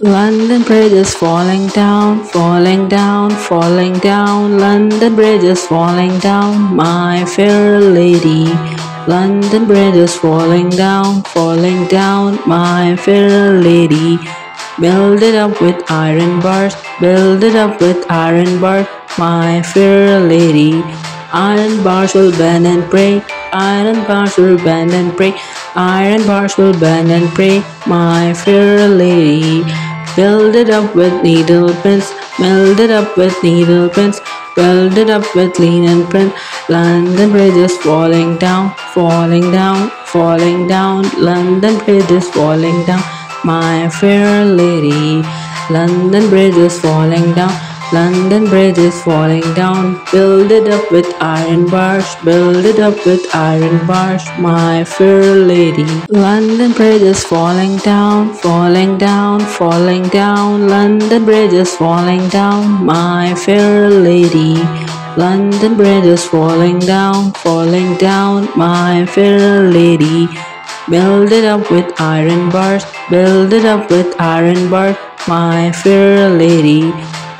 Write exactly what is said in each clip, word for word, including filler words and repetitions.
London Bridge is falling down, falling down, falling down. London Bridge is falling down, my fair lady. London Bridge is falling down, falling down, my fair lady. Build it up with iron bars, build it up with iron bars, my fair lady. Iron bars will bend and break, iron bars will bend and break, iron bars will bend and break, my fair lady. Build it up with needle pins, build it up with needle pins, build it up with lean and print. London Bridge is falling down, falling down, falling down. London Bridge is falling down, my fair lady. London Bridge is falling down, London Bridge is falling down. Build it up with iron bars, build it up with iron bars, my fair lady. London Bridge is falling down, falling down, falling down. London Bridge is falling down, my fair lady. London Bridge is falling down, falling down, my fair lady. Build it up with iron bars, build it up with iron bars, my fair lady.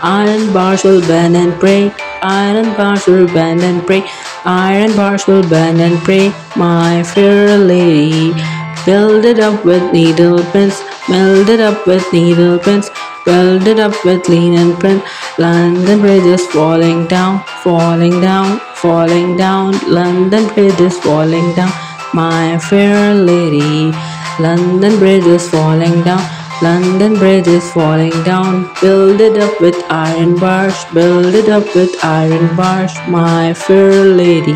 Iron bars will bend and break, iron bars will bend and break, iron bars will bend and break, my fair lady. Build it up with needle pins, build it up with needle pins, build it up with lean and print. London Bridge is falling down, falling down, falling down. London Bridge is falling down, my fair lady. London Bridge is falling down, London Bridge is falling down. Build it up with iron bars, build it up with iron bars, my fair lady.